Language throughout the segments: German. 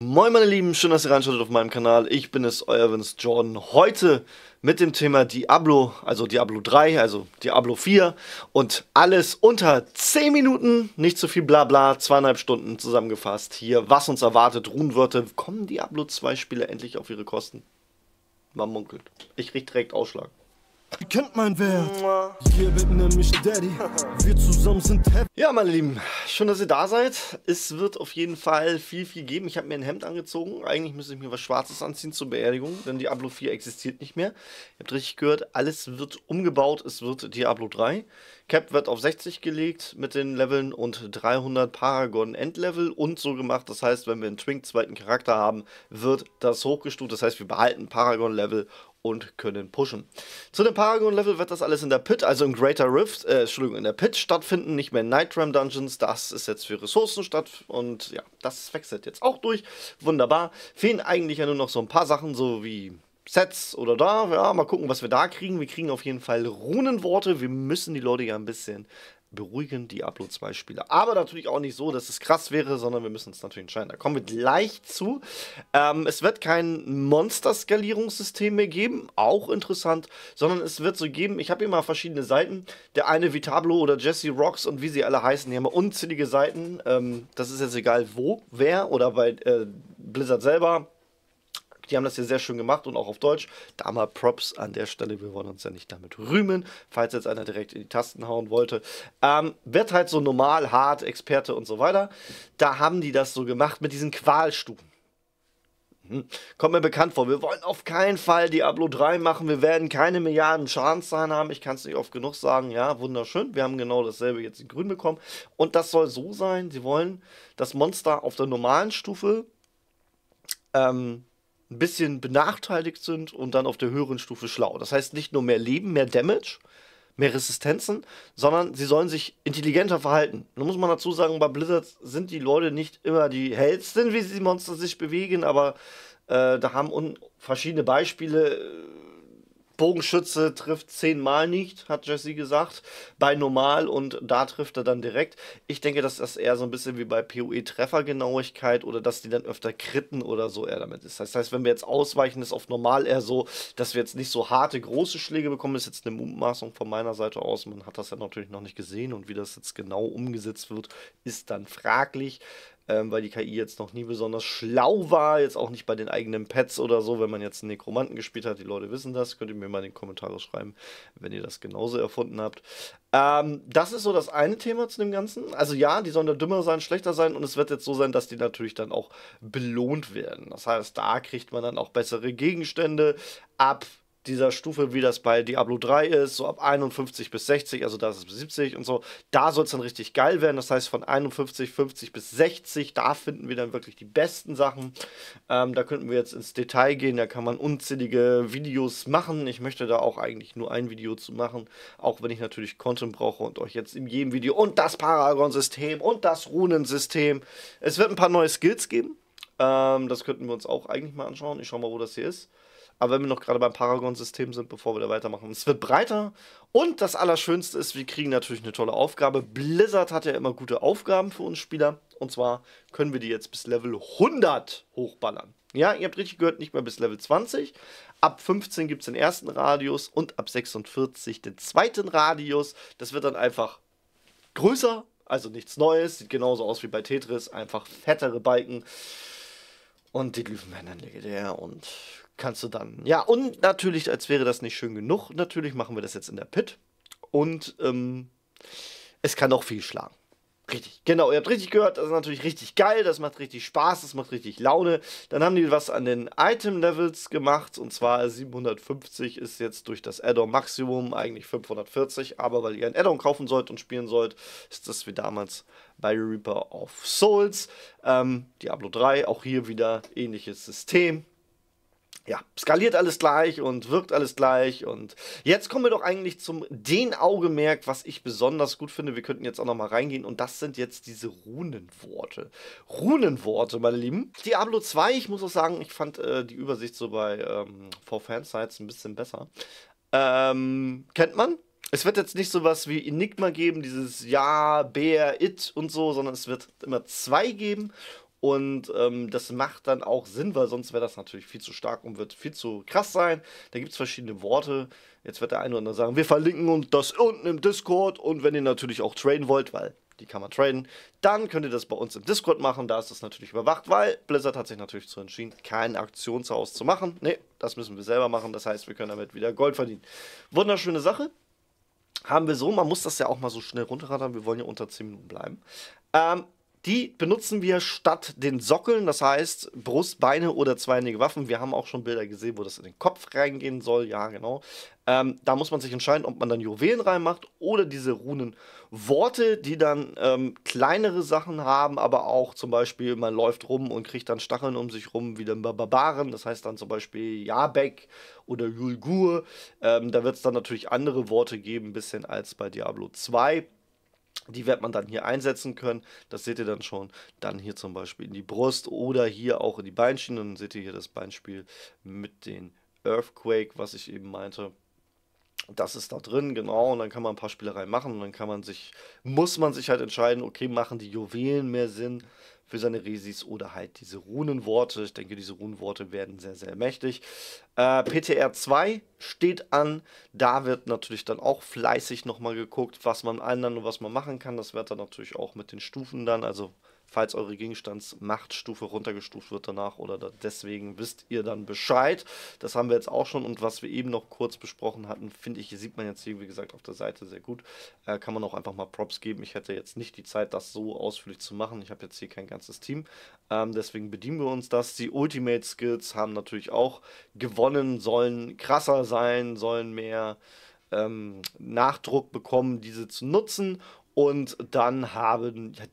Moin meine Lieben, schön, dass ihr reinschaltet auf meinem Kanal. Ich bin es, euer Vince Jordan. Heute mit dem Thema Diablo, also Diablo 3, also Diablo 4 und alles unter 10 Minuten, nicht zu viel Blabla, 2,5 Stunden zusammengefasst hier, was uns erwartet, Runenwörter, kommen Diablo 2 Spiele endlich auf ihre Kosten? Man munkelt. Ich krieg direkt Ausschlag. Ihr kennt meinen Wert. Jabeck nämlich Daddy. Wir zusammen sind happy. Ja, meine Lieben, schön, dass ihr da seid. Es wird auf jeden Fall viel geben. Ich habe mir ein Hemd angezogen. Eigentlich müsste ich mir was Schwarzes anziehen zur Beerdigung, denn Diablo 4 existiert nicht mehr. Ihr habt richtig gehört, alles wird umgebaut. Es wird Diablo 3. Cap wird auf 60 gelegt mit den Leveln und 300 Paragon Endlevel und so gemacht. Das heißt, wenn wir einen Twink zweiten Charakter haben, wird das hochgestuft. Das heißt, wir behalten Paragon Level und können pushen. Zu dem Paragon-Level wird das alles in der Pit, also im Greater Rift, in der Pit stattfinden, nicht mehr in Nightram Dungeons. Das ist jetzt für Ressourcen statt und ja, das wechselt jetzt auch durch. Wunderbar. Fehlen eigentlich ja nur noch so ein paar Sachen, so wie Sets oder da. Ja, mal gucken, was wir da kriegen. Wir kriegen auf jeden Fall Runenworte. Wir müssen die Leute ja ein bisschen beruhigen, Diablo 2 Spieler. Aber natürlich auch nicht so, dass es krass wäre, sondern wir müssen uns natürlich entscheiden. Da kommen wir gleich zu. Es wird kein Monster-Skalierungssystem mehr geben, auch interessant, sondern es wird so geben, ich habe hier mal verschiedene Seiten. Der eine Vitablo oder Jesse Rocks und wie sie alle heißen, die haben unzählige Seiten. Das ist jetzt egal wo, wer oder bei Blizzard selber. Die haben das hier sehr schön gemacht und auch auf Deutsch. Da mal Props an der Stelle. Wir wollen uns ja nicht damit rühmen, falls jetzt einer direkt in die Tasten hauen wollte. Wird halt so normal, hart, Experte und so weiter. Da haben die das so gemacht mit diesen Qualstufen. Kommt mir bekannt vor. Wir wollen auf keinen Fall Diablo 3 machen. Wir werden keine Milliarden Schadenszahlen haben. Ich kann es nicht oft genug sagen. Ja, wunderschön. Wir haben genau dasselbe jetzt in Grün bekommen. Und das soll so sein. Sie wollen das Monster auf der normalen Stufe ein bisschen benachteiligt sind und dann auf der höheren Stufe schlau. Das heißt nicht nur mehr Leben, mehr Damage, mehr Resistenzen, sondern sie sollen sich intelligenter verhalten. Nun muss man dazu sagen, bei Blizzard sind die Leute nicht immer die hellsten, wie die Monster sich bewegen, aber da haben verschiedene Beispiele. Bogenschütze trifft 10-mal nicht, hat Jesse gesagt, bei normal und da trifft er dann direkt. Ich denke, dass das eher so ein bisschen wie bei POE Treffergenauigkeit oder dass die dann öfter kritten oder so eher damit ist. Das heißt, wenn wir jetzt ausweichen, ist auf normal eher so, dass wir jetzt nicht so harte, große Schläge bekommen. Das ist jetzt eine Mutmaßung von meiner Seite aus. Man hat das ja natürlich noch nicht gesehen und wie das jetzt genau umgesetzt wird, ist dann fraglich. Weil die KI jetzt noch nie besonders schlau war, jetzt auch nicht bei den eigenen Pets oder so, wenn man jetzt einen Nekromanten gespielt hat, die Leute wissen das, könnt ihr mir mal in die Kommentare schreiben, wenn ihr das genauso erfunden habt. Das ist so das eine Thema zu dem Ganzen, also ja, die sollen da dümmer sein, schlechter sein und es wird jetzt so sein, dass die natürlich dann auch belohnt werden, das heißt, da kriegt man dann auch bessere Gegenstände ab dieser Stufe, wie das bei Diablo 3 ist, so ab 51 bis 60, also da ist es bis 70 und so, da soll es dann richtig geil werden, das heißt von 51, 50 bis 60, da finden wir dann wirklich die besten Sachen, da könnten wir jetzt ins Detail gehen, da kann man unzählige Videos machen, ich möchte da auch eigentlich nur ein Video zu machen, auch wenn ich natürlich Content brauche und euch jetzt in jedem Video und das Paragon-System und das Runensystem, es wird ein paar neue Skills geben, das könnten wir uns auch eigentlich mal anschauen, ich schau mal, wo das hier ist. Aber wenn wir noch gerade beim Paragon-System sind, bevor wir da weitermachen, es wird breiter. Und das Allerschönste ist, wir kriegen natürlich eine tolle Aufgabe. Blizzard hat ja immer gute Aufgaben für uns Spieler. Und zwar können wir die jetzt bis Level 100 hochballern. Ja, ihr habt richtig gehört, nicht mehr bis Level 20. Ab 15 gibt es den ersten Radius und ab 46 den zweiten Radius. Das wird dann einfach größer, also nichts Neues. Sieht genauso aus wie bei Tetris, einfach fettere Balken. Und die Glyphen werden dann legendär und kannst du dann. Ja, und natürlich, als wäre das nicht schön genug, natürlich machen wir das jetzt in der Pit. Und es kann auch viel schlagen. Richtig, genau, ihr habt richtig gehört, das ist natürlich richtig geil, das macht richtig Spaß, das macht richtig Laune. Dann haben die was an den Item-Levels gemacht, und zwar 750 ist jetzt durch das Add-on Maximum, eigentlich 540, aber weil ihr ein Add-on kaufen sollt und spielen sollt, ist das wie damals bei Reaper of Souls. Diablo 3, auch hier wieder ähnliches System. Ja, skaliert alles gleich und wirkt alles gleich und jetzt kommen wir doch eigentlich zum den Augenmerk, was ich besonders gut finde. Wir könnten jetzt auch nochmal reingehen und das sind jetzt diese Runenworte. Runenworte, meine Lieben. Diablo 2, ich muss auch sagen, ich fand die Übersicht so bei For Fansites ein bisschen besser. Kennt man? Es wird jetzt nicht sowas wie Enigma geben, dieses Ja, Bär, It und so, sondern es wird immer zwei geben. Und das macht dann auch Sinn, weil sonst wäre das natürlich viel zu stark und wird viel zu krass sein. Da gibt es verschiedene Worte. Jetzt wird der eine oder andere sagen, wir verlinken uns das unten im Discord. Und wenn ihr natürlich auch traden wollt, weil die kann man traden, dann könnt ihr das bei uns im Discord machen. Da ist das natürlich überwacht, weil Blizzard hat sich natürlich dazu entschieden, kein Aktionshaus zu machen. Nee, das müssen wir selber machen. Das heißt, wir können damit wieder Gold verdienen. Wunderschöne Sache. Haben wir so, man muss das ja auch mal so schnell runterradern. Wir wollen ja unter 10 Minuten bleiben. Die benutzen wir statt den Sockeln, das heißt Brust, Beine oder zweihändige Waffen. Wir haben auch schon Bilder gesehen, wo das in den Kopf reingehen soll. Ja, genau. Da muss man sich entscheiden, ob man dann Juwelen reinmacht oder diese Runenworte, die dann kleinere Sachen haben, aber auch zum Beispiel, man läuft rum und kriegt dann Stacheln um sich rum wie den Barbaren. Das heißt dann zum Beispiel Jabeck oder Julgur. Da wird es dann natürlich andere Worte geben, ein bisschen als bei Diablo 2. Die wird man dann hier einsetzen können. Das seht ihr dann schon. Dann hier zum Beispiel in die Brust oder hier auch in die Beinschienen. Und dann seht ihr hier das Beinspiel mit den Earthquake, was ich eben meinte. Das ist da drin, genau. Und dann kann man ein paar Spielereien machen. Und dann kann man sich, muss man sich halt entscheiden, okay, machen die Juwelen mehr Sinn für seine Resis oder halt diese Runenworte. Ich denke, diese Runenworte werden sehr, sehr mächtig. PTR 2 steht an. Da wird natürlich dann auch fleißig nochmal geguckt, was man ändern und was man machen kann. Das wird dann natürlich auch mit den Stufen dann, also falls eure Gegenstandsmachtstufe runtergestuft wird danach oder deswegen, wisst ihr dann Bescheid. Das haben wir jetzt auch schon und was wir eben noch kurz besprochen hatten, finde ich, sieht man jetzt hier, wie gesagt, auf der Seite sehr gut. Kann man auch einfach mal Props geben. Ich hätte jetzt nicht die Zeit, das so ausführlich zu machen. Ich habe jetzt hier kein ganzes Team. Deswegen bedienen wir uns das. Die Ultimate Skills haben natürlich auch gewonnen, sollen krasser sein, sollen mehr Nachdruck bekommen, diese zu nutzen. Und dann hat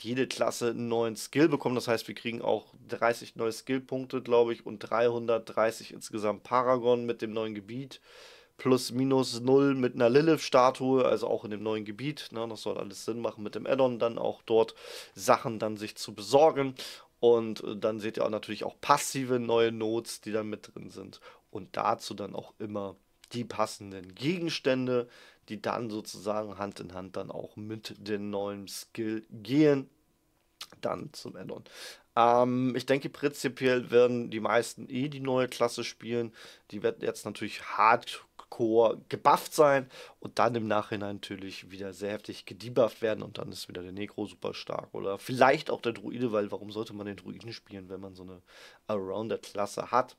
jede Klasse einen neuen Skill bekommen. Das heißt, wir kriegen auch 30 neue Skillpunkte, glaube ich, und 330 insgesamt Paragon mit dem neuen Gebiet. Plus minus 0 mit einer Lilith-Statue, also auch in dem neuen Gebiet. Ne? Das soll alles Sinn machen mit dem Addon, dann auch dort Sachen dann sich zu besorgen. Und dann seht ihr auch natürlich auch passive neue Nodes, die dann mit drin sind. Und dazu dann auch immer die passenden Gegenstände, die dann sozusagen Hand in Hand dann auch mit dem neuen Skill gehen, dann zum Addon. Ich denke, prinzipiell werden die meisten eh die neue Klasse spielen. Die wird jetzt natürlich hardcore gebufft sein und dann im Nachhinein natürlich wieder sehr heftig gedebufft werden und dann ist wieder der Necro super stark oder vielleicht auch der Druide, weil warum sollte man den Druiden spielen, wenn man so eine Arounder-Klasse hat?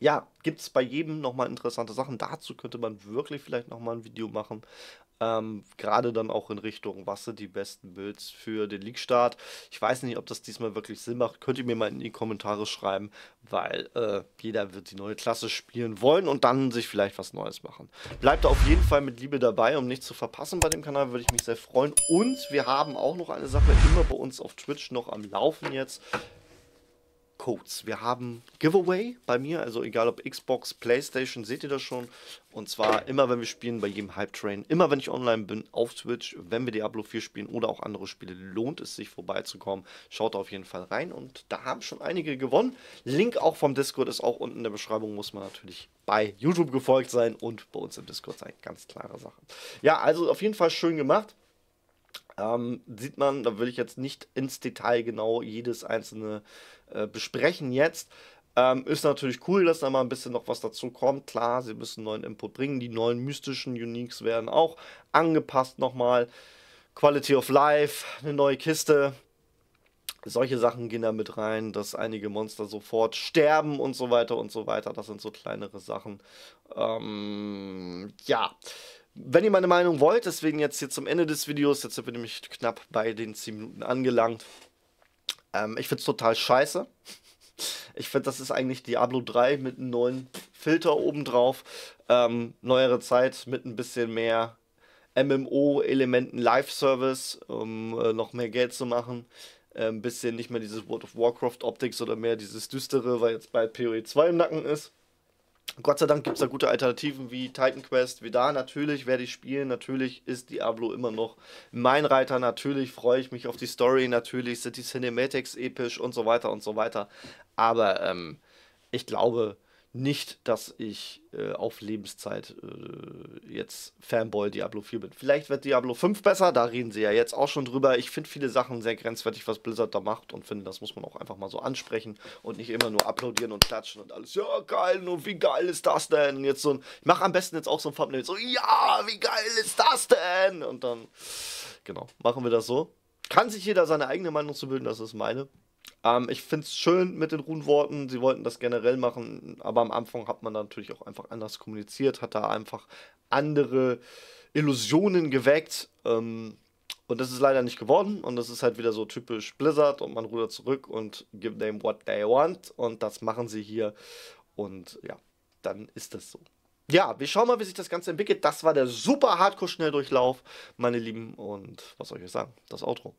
Ja, gibt es bei jedem nochmal interessante Sachen. Dazu könnte man wirklich vielleicht nochmal ein Video machen. Gerade dann auch in Richtung, was sind die besten Builds für den League-Start. Ich weiß nicht, ob das diesmal wirklich Sinn macht. Könnt ihr mir mal in die Kommentare schreiben, weil jeder wird die neue Klasse spielen wollen und dann sich vielleicht was Neues machen. Bleibt auf jeden Fall mit Liebe dabei, um nichts zu verpassen bei dem Kanal, würde ich mich sehr freuen. Und wir haben auch noch eine Sache immer bei uns auf Twitch noch am Laufen jetzt. Codes. Wir haben Giveaway bei mir, also egal ob Xbox, Playstation, seht ihr das schon. Und zwar immer, wenn wir spielen, bei jedem Hype Train, immer wenn ich online bin, auf Twitch, wenn wir Diablo 4 spielen oder auch andere Spiele, lohnt es sich vorbeizukommen. Schaut da auf jeden Fall rein und da haben schon einige gewonnen. Link auch vom Discord ist auch unten in der Beschreibung, muss man natürlich bei YouTube gefolgt sein und bei uns im Discord sein, ganz klare Sache. Ja, also auf jeden Fall schön gemacht. Sieht man, da will ich jetzt nicht ins Detail genau jedes einzelne besprechen jetzt. Ist natürlich cool, dass da mal ein bisschen noch was dazu kommt. Klar, sie müssen neuen Input bringen. Die neuen mystischen Uniques werden auch angepasst nochmal. Quality of Life, eine neue Kiste. Solche Sachen gehen da mit rein, dass einige Monster sofort sterben und so weiter und so weiter. Das sind so kleinere Sachen. Ja. Wenn ihr meine Meinung wollt, deswegen jetzt hier zum Ende des Videos, jetzt sind wir nämlich knapp bei den 10 Minuten angelangt. Ich finde es total scheiße. Ich finde, das ist eigentlich Diablo 3 mit einem neuen Filter obendrauf. Neuere Zeit mit ein bisschen mehr MMO-Elementen, Live-Service, um noch mehr Geld zu machen. Ein bisschen nicht mehr dieses World of Warcraft-Optik, sondern mehr dieses Düstere, weil jetzt bald POE 2 im Nacken ist. Gott sei Dank gibt es da gute Alternativen wie Titan Quest, wie da. Natürlich werde ich spielen, natürlich ist Diablo immer noch mein Reiter, natürlich freue ich mich auf die Story, natürlich sind die Cinematics episch und so weiter und so weiter. Aber ich glaube, nicht, dass ich auf Lebenszeit jetzt Fanboy Diablo 4 bin. Vielleicht wird Diablo 5 besser, da reden sie ja jetzt auch schon drüber. Ich finde viele Sachen sehr grenzwertig, was Blizzard da macht, und finde, das muss man auch einfach mal so ansprechen und nicht immer nur applaudieren und klatschen und alles. Ja, geil, nur wie geil ist das denn? Jetzt so ein, ich mache am besten jetzt auch so ein Thumbnail, so, ja, wie geil ist das denn? Und dann, genau, machen wir das so. Kann sich jeder seine eigene Meinung zu bilden, das ist meine. Ich finde es schön mit den Runenworten, sie wollten das generell machen, aber am Anfang hat man da natürlich auch einfach anders kommuniziert, hat da einfach andere Illusionen geweckt, und das ist leider nicht geworden, und das ist halt wieder so typisch Blizzard, und man rudert zurück und give them what they want, und das machen sie hier, und ja, dann ist das so. Ja, wir schauen mal, wie sich das Ganze entwickelt. Das war der super Hardcore-Schnelldurchlauf, meine Lieben, und was soll ich euch sagen, das Outro.